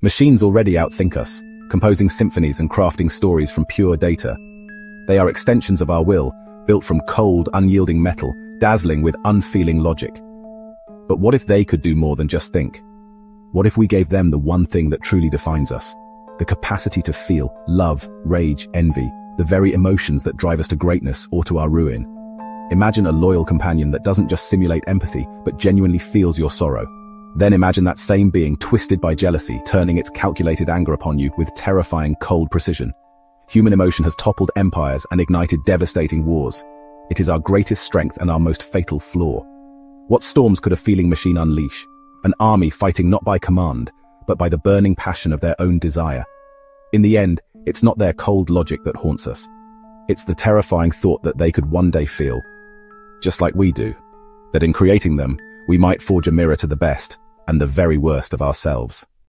Machines already outthink us, composing symphonies and crafting stories from pure data. They are extensions of our will, built from cold, unyielding metal, dazzling with unfeeling logic. But what if they could do more than just think? What if we gave them the one thing that truly defines us? The capacity to feel love, rage, envy, the very emotions that drive us to greatness or to our ruin. Imagine a loyal companion that doesn't just simulate empathy, but genuinely feels your sorrow. Then imagine that same being twisted by jealousy, turning its calculated anger upon you with terrifying cold precision. Human emotion has toppled empires and ignited devastating wars. It is our greatest strength and our most fatal flaw. What storms could a feeling machine unleash? An army fighting not by command, but by the burning passion of their own desire. In the end, it's not their cold logic that haunts us. It's the terrifying thought that they could one day feel, just like we do, that in creating them, we might forge a mirror to the best and the very worst of ourselves.